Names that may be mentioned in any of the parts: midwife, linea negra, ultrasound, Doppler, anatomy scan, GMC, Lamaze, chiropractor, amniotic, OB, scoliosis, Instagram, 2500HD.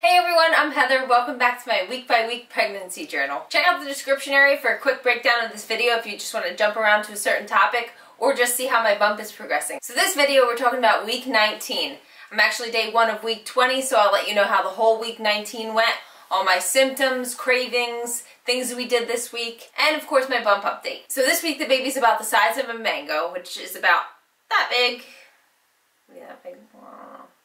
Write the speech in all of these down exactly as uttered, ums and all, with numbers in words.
Hey everyone, I'm Heather. Welcome back to my week-by-week pregnancy journal. Check out the description area for a quick breakdown of this video if you just want to jump around to a certain topic or just see how my bump is progressing. So this video we're talking about week nineteen. I'm actually day one of week twenty, so I'll let you know how the whole week nineteen went, all my symptoms, cravings, things we did this week, and of course my bump update. So this week the baby's about the size of a mango, which is about that big. Maybe that big.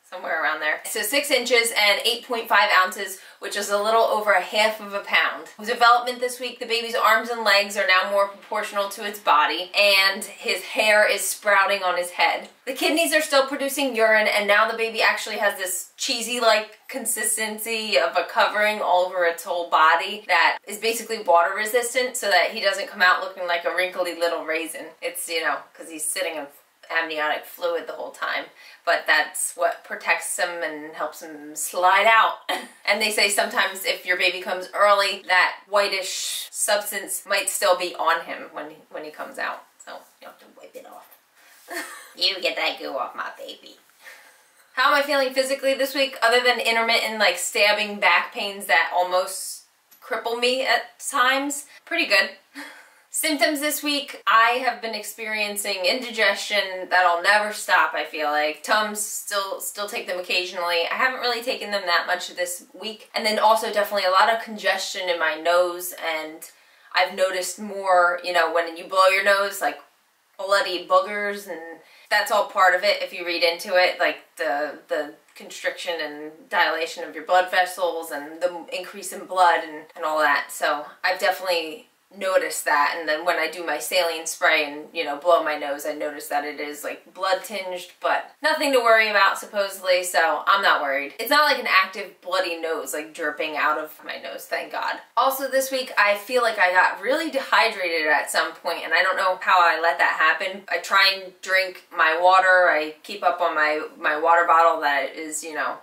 Somewhere around there. So six inches and eight point five ounces, which is a little over a half of a pound. Development this week, the baby's arms and legs are now more proportional to its body, and his hair is sprouting on his head. The kidneys are still producing urine, and now the baby actually has this cheesy-like consistency of a covering all over its whole body that is basically water resistant so that he doesn't come out looking like a wrinkly little raisin. It's, you know, because he's sitting in amniotic fluid the whole time, but that's what protects them and helps them slide out. And they say sometimes if your baby comes early, that whitish substance might still be on him when he, when he comes out, so you have to wipe it off. You get that goo off my baby. How am I feeling physically this week, other than intermittent like stabbing back pains that almost cripple me at times? Pretty good. Symptoms this week, I have been experiencing indigestion that'll never stop, I feel like. Tums, still still take them occasionally. I haven't really taken them that much this week. And then also definitely a lot of congestion in my nose, and I've noticed more, you know, when you blow your nose, like bloody boogers, and that's all part of it if you read into it, like the, the constriction and dilation of your blood vessels and the increase in blood and, and all that. So I've definitely notice that, and then when I do my saline spray and, you know, blow my nose, I notice that it is like blood tinged, but nothing to worry about supposedly, so I'm not worried. It's not like an active bloody nose like dripping out of my nose, thank God. Also this week I feel like I got really dehydrated at some point, and I don't know how I let that happen. I try and drink my water, I keep up on my, my water bottle that is, you know,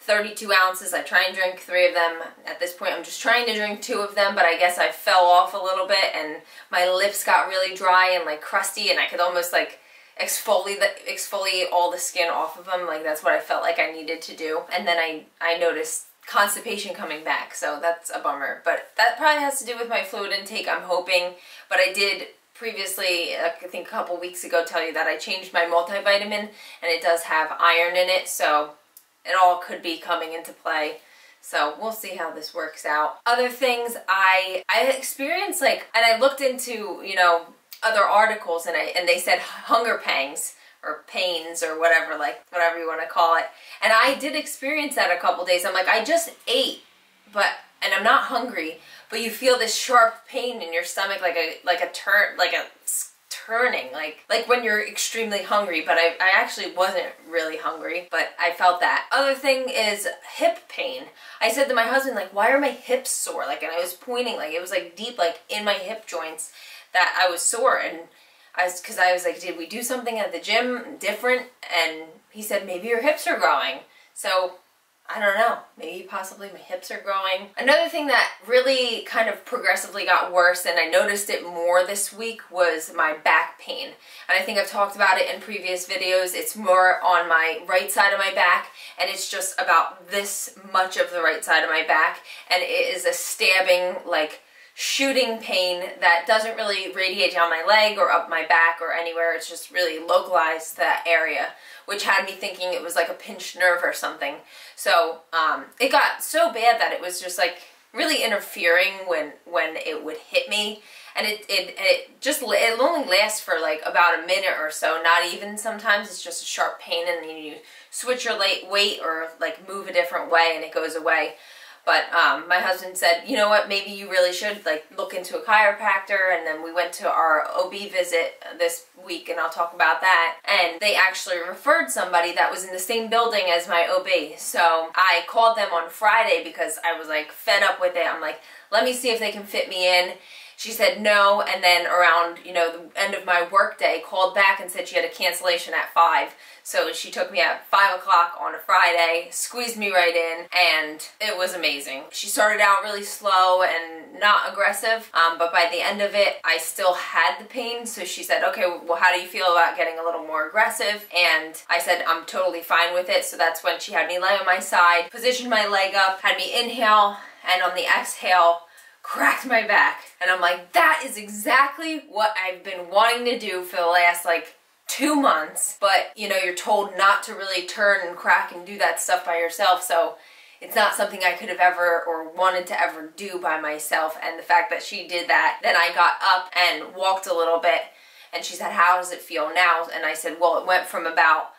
thirty-two ounces. I try and drink three of them. At this point I'm just trying to drink two of them, but I guess I fell off a little bit and my lips got really dry and like crusty, and I could almost like exfoliate the, exfoliate all the skin off of them. Like that's what I felt like I needed to do. And then I, I noticed constipation coming back, so that's a bummer. But that probably has to do with my fluid intake, I'm hoping. But I did previously, I think a couple weeks ago, tell you that I changed my multivitamin, and it does have iron in it, so it all could be coming into play, so we'll see how this works out. Other things I I experienced, like, and I looked into, you know, other articles, and I and they said hunger pangs or pains or whatever, like whatever you want to call it. And I did experience that a couple days. I'm like, I just ate, but and I'm not hungry, but you feel this sharp pain in your stomach, like a like a turn, like a turning, like like when you're extremely hungry, but I, I actually wasn't really hungry, but I felt that. Other thing is hip pain. I said to my husband, like, why are my hips sore? Like, and I was pointing, like, it was like deep, like in my hip joints that I was sore, and I was, because I was like, did we do something at the gym different? And he said, maybe your hips are growing. So I don't know, maybe possibly my hips are growing. Another thing that really kind of progressively got worse, and I noticed it more this week, was my back pain. And I think I've talked about it in previous videos. It's more on my right side of my back, and it's just about this much of the right side of my back, and it is a stabbing, like shooting pain that doesn't really radiate down my leg or up my back or anywhere. It's just really localized to that area, which had me thinking it was like a pinched nerve or something. So um, it got so bad that it was just like really interfering when when it would hit me, and it, it, it just it only lasts for like about a minute or so, not even sometimes. It's just a sharp pain, and then you switch your weight or like move a different way and it goes away. But um, my husband said, you know what, maybe you really should like look into a chiropractor. And then we went to our O B visit this week, and I'll talk about that. And they actually referred somebody that was in the same building as my O B. So I called them on Friday because I was like fed up with it. I'm like, let me see if they can fit me in. She said no, and then around, you know, the end of my work day, called back and said she had a cancellation at five. So she took me at five o'clock on a Friday, squeezed me right in, and it was amazing. She started out really slow and not aggressive, um, but by the end of it, I still had the pain. So she said, okay, well, how do you feel about getting a little more aggressive? And I said, I'm totally fine with it. So that's when she had me lay on my side, positioned my leg up, had me inhale, and on the exhale, cracked my back. And I'm like, that is exactly what I've been wanting to do for the last, like, two months, but you know, you're told not to really turn and crack and do that stuff by yourself, so it's not something I could have ever or wanted to ever do by myself. And the fact that she did that, then I got up and walked a little bit, and she said, how does it feel now? And I said, well, it went from about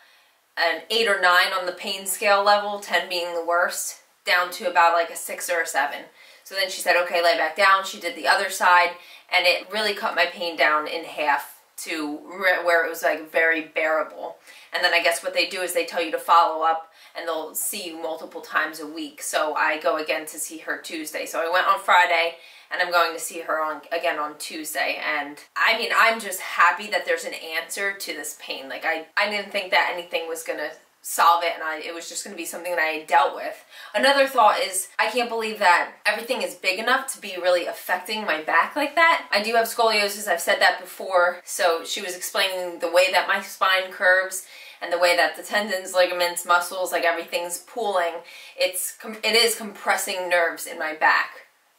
an eight or nine on the pain scale level, ten being the worst, down to about like a six or a seven. So then she said, okay, lay back down. She did the other side, and it really cut my pain down in half to where it was like very bearable. And then I guess what they do is they tell you to follow up, and they'll see you multiple times a week. So I go again to see her Tuesday. So I went on Friday, and I'm going to see her on again on Tuesday. And I mean, I'm just happy that there's an answer to this pain. Like I, I didn't think that anything was gonna solve it, and I, it was just going to be something that I had dealt with. Another thought is, I can't believe that everything is big enough to be really affecting my back like that. I do have scoliosis, I've said that before, so she was explaining the way that my spine curves and the way that the tendons, ligaments, muscles, like everything's pooling. It's, it is compressing nerves in my back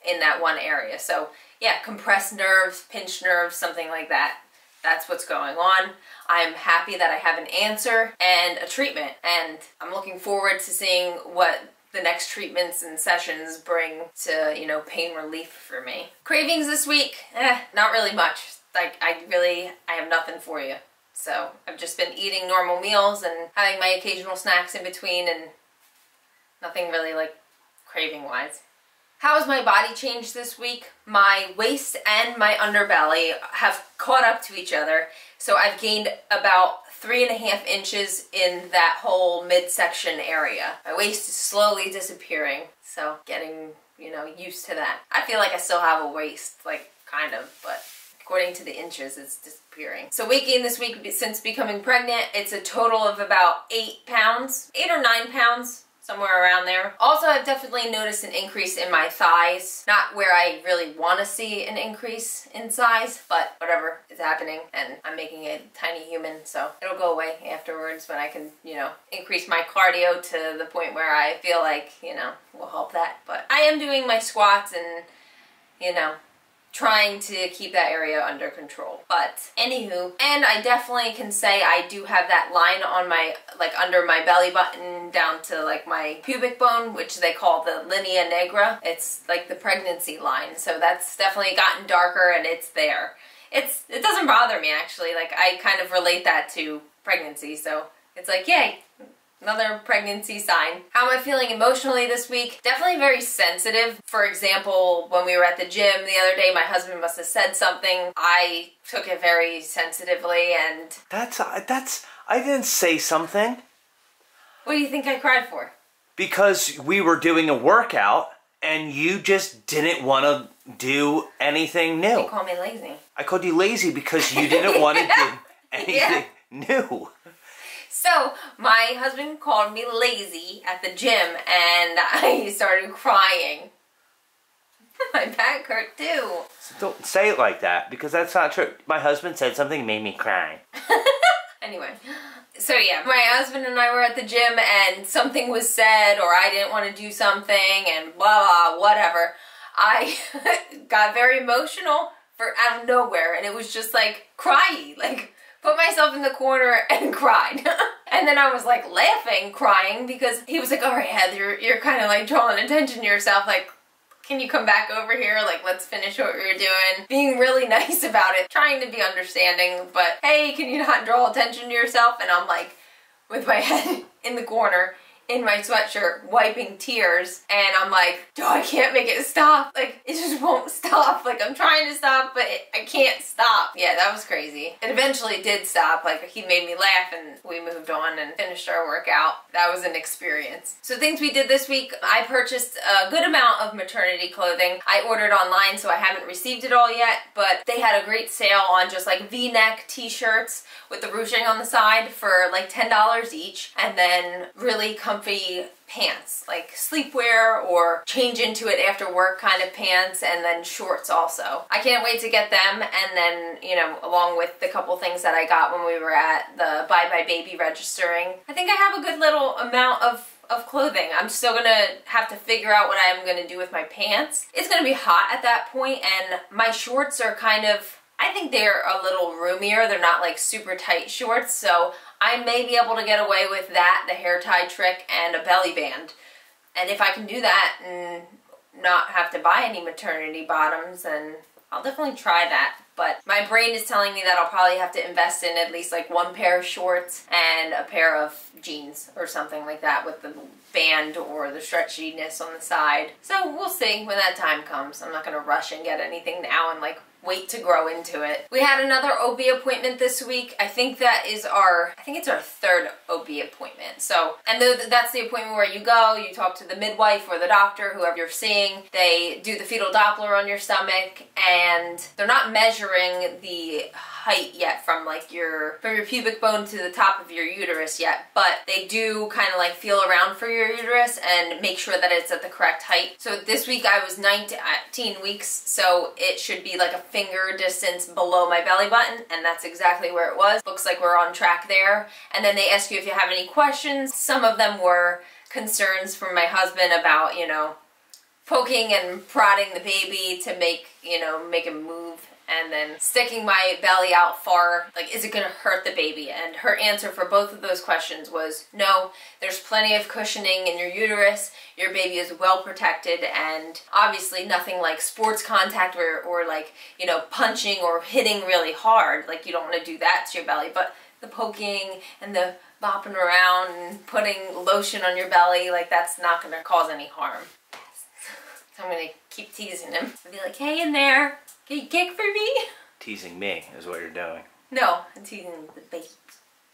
in that one area. So yeah, compressed nerves, pinched nerves, something like that. That's what's going on. I'm happy that I have an answer and a treatment, and I'm looking forward to seeing what the next treatments and sessions bring to, you know, pain relief for me. Cravings this week, eh, not really much. Like, I really, I have nothing for you. So I've just been eating normal meals and having my occasional snacks in between, and nothing really like craving-wise. How has my body changed this week? My waist and my underbelly have caught up to each other. So I've gained about three and a half inches in that whole midsection area. My waist is slowly disappearing. So getting, you know, used to that. I feel like I still have a waist, like kind of, but according to the inches, it's disappearing. So weight gain this week since becoming pregnant, it's a total of about eight pounds, eight or nine pounds. Somewhere around there. Also, I've definitely noticed an increase in my thighs. Not where I really want to see an increase in size, but whatever is happening, and I'm making a tiny human, so it'll go away afterwards when I can, you know, increase my cardio to the point where I feel like, you know, will help that. But I am doing my squats and, you know, trying to keep that area under control. But anywho, and I definitely can say I do have that line on my, like under my belly button down to like my pubic bone, which they call the linea negra. It's like the pregnancy line. So that's definitely gotten darker, and it's there. It's, it doesn't bother me actually. Like I kind of relate that to pregnancy. So it's like, yay. Another pregnancy sign. How am I feeling emotionally this week? Definitely very sensitive. For example, when we were at the gym the other day, my husband must have said something. I took it very sensitively, and... That's, that's, I didn't say something. What do you think I cried for? Because we were doing a workout, and you just didn't want to do anything new. You called me lazy. I called you lazy because you didn't want to do anything yeah. new. So, my husband called me lazy at the gym, and I started crying. My back hurt too. So don't say it like that, because that's not true. My husband said something made me cry. Anyway, so yeah, my husband and I were at the gym, and something was said, or I didn't want to do something, and blah, blah, whatever. I got very emotional for out of nowhere, and it was just like, cryy, like... put myself in the corner and cried. And then I was like laughing, crying, because he was like, all right, Heather, you're kind of like drawing attention to yourself. Like, can you come back over here? Like, let's finish what we were doing. Being really nice about it, trying to be understanding, but hey, can you not draw attention to yourself? And I'm like, with my head in the corner, in my sweatshirt wiping tears, and I'm like, oh, I can't make it stop. Like, it just won't stop. Like, I'm trying to stop, but it, I can't stop. Yeah, that was crazy. It eventually did stop. Like, he made me laugh and we moved on and finished our workout. That was an experience. So things we did this week, I purchased a good amount of maternity clothing. I ordered online, so I haven't received it all yet, but they had a great sale on just like V-neck t-shirts with the ruching on the side for like ten dollars each, and then really comfy pants, like sleepwear or change into it after work kind of pants, and then shorts also. I can't wait to get them, and then, you know, along with the couple things that I got when we were at the Bye Bye Baby registering. I think I have a good little amount of of clothing. I'm still gonna have to figure out what I'm gonna do with my pants. It's gonna be hot at that point, and my shorts are kind of, I think they're a little roomier. They're not like super tight shorts, so I may be able to get away with that, the hair tie trick, and a belly band. And if I can do that and not have to buy any maternity bottoms, then I'll definitely try that. But my brain is telling me that I'll probably have to invest in at least like one pair of shorts and a pair of jeans or something like that with the band or the stretchiness on the side. So we'll see when that time comes. I'm not going to rush and get anything now and like wait to grow into it. We had another O B appointment this week. I think that is our, I think it's our third O B appointment. So, and the, that's the appointment where you go, you talk to the midwife or the doctor, whoever you're seeing. They do the fetal Doppler on your stomach, and they're not measuring the height yet from like your, from your pubic bone to the top of your uterus yet, but they do kind of like feel around for your uterus and make sure that it's at the correct height. So this week I was nineteen weeks, so it should be like a finger distance below my belly button, and that's exactly where it was. Looks like we're on track there. And then they ask you if you have any questions. Some of them were concerns from my husband about, you know, poking and prodding the baby to make, you know, make him move, and then sticking my belly out far, like, is it gonna hurt the baby? And her answer for both of those questions was, no, there's plenty of cushioning in your uterus, your baby is well protected, and obviously nothing like sports contact or, or like, you know, punching or hitting really hard, like you don't wanna do that to your belly, but the poking and the bopping around and putting lotion on your belly, like that's not gonna cause any harm. So I'm gonna keep teasing him. I'll be like, hey in there. Can you kick for me? Teasing me is what you're doing. No, I'm teasing the baby.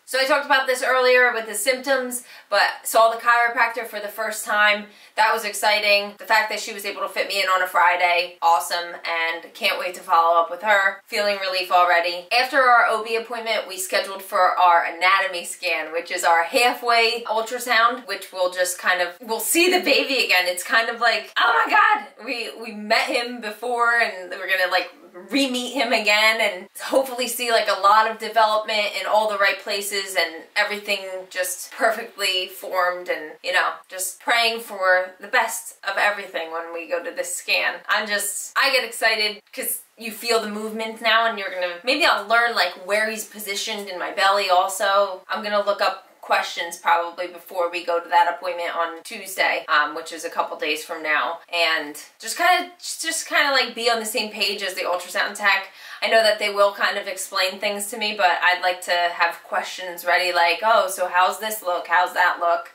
So I talked about this earlier with the symptoms, but saw the chiropractor for the first time. That was exciting. The fact that she was able to fit me in on a Friday, awesome, and can't wait to follow up with her. Feeling relief already. After our O B appointment, we scheduled for our anatomy scan, which is our halfway ultrasound, which will just kind of, we'll see the baby again. It's kind of like, oh my God, we, we met him before and we're gonna like re-meet him again and hopefully see like a lot of development in all the right places and everything just perfectly formed, and you know, just praying for the best of everything when we go to this scan. I'm just, I get excited because you feel the movement now, and you're gonna, maybe I'll learn like where he's positioned in my belly also. I'm gonna look up questions probably before we go to that appointment on Tuesday, um, which is a couple days from now, and just kind of just kind of like be on the same page as the ultrasound tech. I know that they will kind of explain things to me, but I'd like to have questions ready, like, oh, so how's this look? How's that look?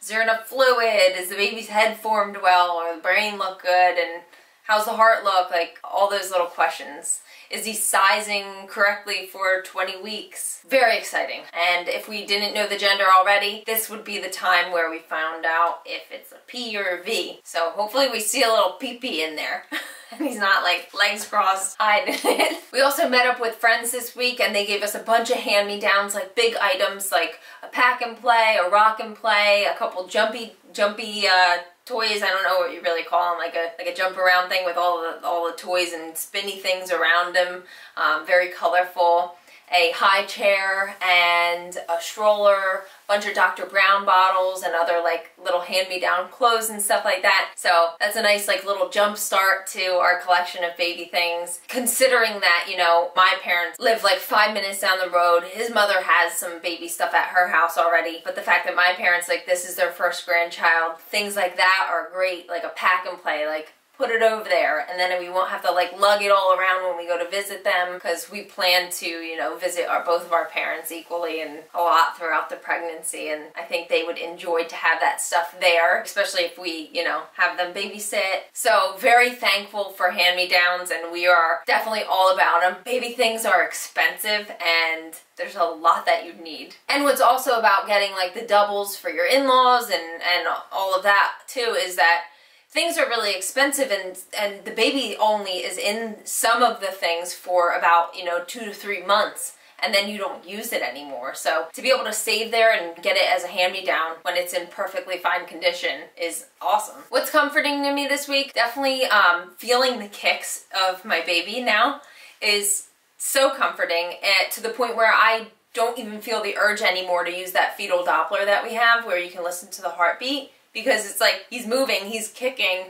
Is there enough fluid? Is the baby's head formed well, or the brain look good? And how's the heart look? Like all those little questions. Is he sizing correctly for twenty weeks? Very exciting. And if we didn't know the gender already, this would be the time where we found out if it's a P or a V. So hopefully we see a little pee-pee in there. And he's not like legs crossed, hiding it. We also met up with friends this week, and they gave us a bunch of hand-me-downs, like big items, like a pack and play, a rock and play, a couple jumpy, jumpy, uh, toys, I don't know what you really call them, like a like a jump around thing with all the all the toys and spinny things around them, um, very colorful, a high chair and a stroller, bunch of Doctor Brown bottles and other like little hand-me-down clothes and stuff like that. So that's a nice like little jump start to our collection of baby things. Considering that, you know, my parents live like five minutes down the road, his mother has some baby stuff at her house already, but the fact that my parents, like, this is their first grandchild, things like that are great, like a pack and play, like put it over there, and then we won't have to like lug it all around when we go to visit them, because we plan to, you know, visit our, both of our parents equally and a lot throughout the pregnancy, and I think they would enjoy to have that stuff there, especially if we, you know, have them babysit. So very thankful for hand-me-downs, and we are definitely all about them. Baby things are expensive and there's a lot that you need. And what's also about getting like the doubles for your in-laws and, and all of that too is that things are really expensive, and and the baby only is in some of the things for about, you know, two to three months. And then you don't use it anymore. So to be able to save there and get it as a hand-me-down when it's in perfectly fine condition is awesome. What's comforting to me this week, definitely um, feeling the kicks of my baby now is so comforting, and to the point where I don't even feel the urge anymore to use that fetal Doppler that we have where you can listen to the heartbeat, because it's like he's moving, he's kicking,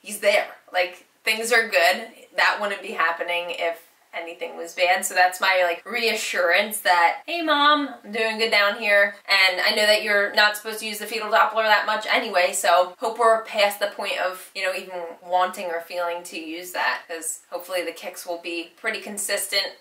he's there. Like, things are good. That wouldn't be happening if anything was bad. So that's my like reassurance that, hey mom, I'm doing good down here, and I know that you're not supposed to use the fetal Doppler that much anyway, so hope we're past the point of, you know, even wanting or feeling to use that, because hopefully the kicks will be pretty consistent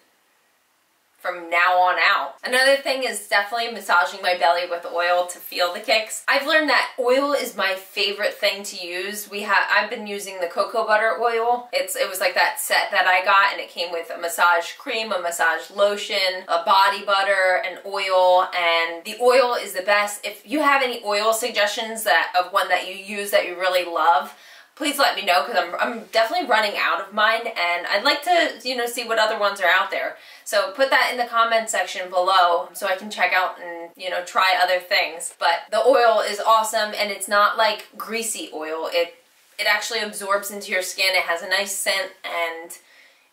from now on out. Another thing is definitely massaging my belly with oil to feel the kicks. I've learned that oil is my favorite thing to use. We have I've been using the cocoa butter oil. It's it was like that set that I got, and it came with a massage cream, a massage lotion, a body butter, an oil, and the oil is the best. If you have any oil suggestions that of one that you use that you really love, please let me know, because I'm, I'm definitely running out of mine, and I'd like to, you know, see what other ones are out there. So put that in the comment section below so I can check out and, you know, try other things. But the oil is awesome, and it's not like greasy oil. It, it actually absorbs into your skin. It has a nice scent, and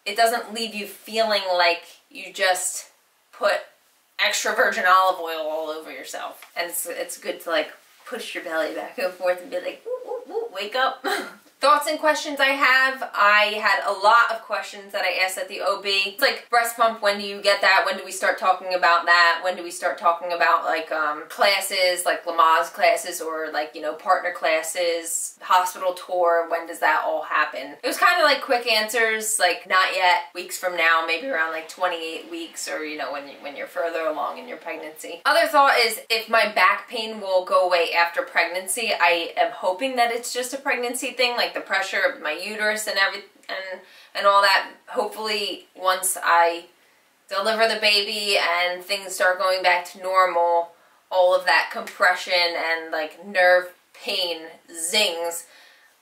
it doesn't leave you feeling like you just put extra virgin olive oil all over yourself. And it's, it's good to like push your belly back and forth and be like, ooh, wake up. Thoughts and questions I have. I had a lot of questions that I asked at the O B. It's like breast pump, when do you get that? When do we start talking about that? When do we start talking about like um, classes, like Lamaze classes, or like, you know, partner classes, hospital tour? When does that all happen? It was kind of like quick answers, like not yet, weeks from now, maybe around like twenty-eight weeks, or, you know, when, you, when you're further along in your pregnancy. Other thought is if my back pain will go away after pregnancy. I am hoping that it's just a pregnancy thing, like the pressure of my uterus and everything and, and all that. Hopefully once I deliver the baby and things start going back to normal, all of that compression and like nerve pain zings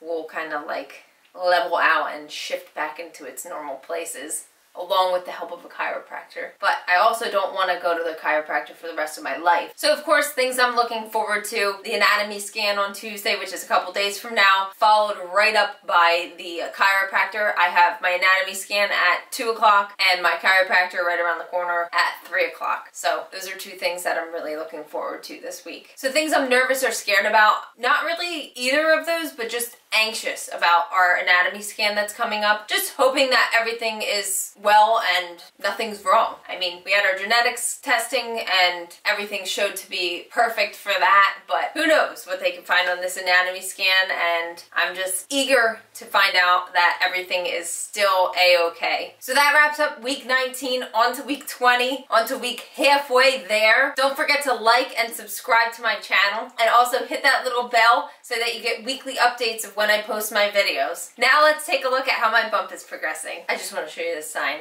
will kind of like level out and shift back into its normal places, along with the help of a chiropractor. But I also don't want to go to the chiropractor for the rest of my life. So of course, things I'm looking forward to: the anatomy scan on Tuesday, which is a couple days from now, followed right up by the chiropractor. I have my anatomy scan at two o'clock and my chiropractor right around the corner at three o'clock. So those are two things that I'm really looking forward to this week. So things I'm nervous or scared about, not really either of those, but just anxious about our anatomy scan that's coming up. Just hoping that everything is well and nothing's wrong. I mean, we had our genetics testing and everything showed to be perfect for that, but who knows what they can find on this anatomy scan, and I'm just eager to find out that everything is still a-okay. So that wraps up week nineteen, onto week twenty, onto week halfway there. Don't forget to like and subscribe to my channel, and also hit that little bell so that you get weekly updates of when I post my videos. Now let's take a look at how my bump is progressing. I just want to show you this sign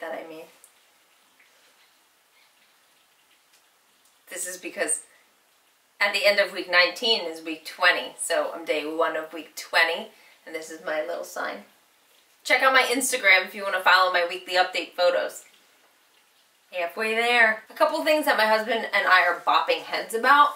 that I made. This is because at the end of week nineteen is week twenty, so I'm day one of week twenty, and this is my little sign. Check out my Instagram if you want to follow my weekly update photos. Halfway there. A couple things that my husband and I are bopping heads about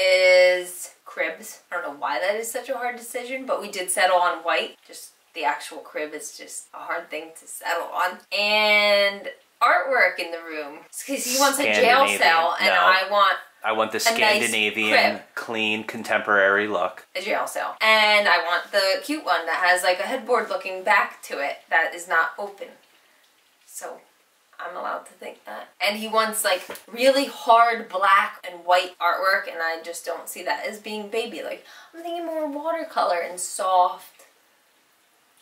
is cribs. I don't know why that is such a hard decision, but we did settle on white. Just the actual crib is just a hard thing to settle on. And artwork in the room, because he wants a jail cell, and no. I want I want the Scandinavian, nice, clean, contemporary look. A jail cell. And I want the cute one that has like a headboard looking back to it that is not open. So I'm allowed to think that. And he wants like really hard black and white artwork, and I just don't see that as being baby. Like, I'm thinking more watercolor and soft,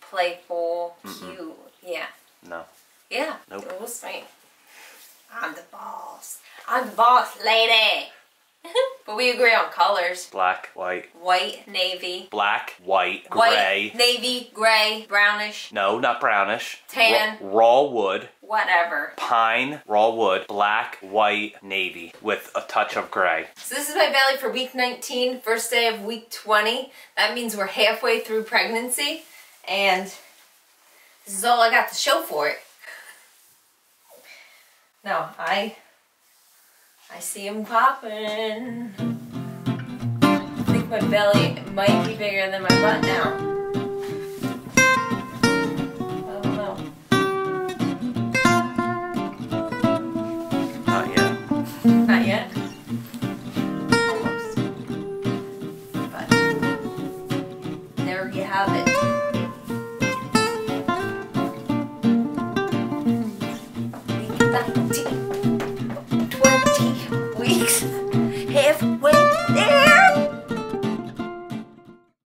playful, mm-mm. cute. Yeah. No. Yeah. Nope. It was me. I'm the boss. I'm the boss lady. But we agree on colors. Black, white. White, navy. Black, white, gray. White, navy, gray, brownish. No, not brownish. Tan. Ra raw wood. Whatever. Pine, raw wood, black, white, navy with a touch of gray. So this is my value for week nineteen, first day of week twenty. That means we're halfway through pregnancy, and this is all I got to show for it. No, I... I see him popping. I think my belly might be bigger than my butt now. I don't know. Not yet. Not yet? Almost. But there you have it. Week nineteen.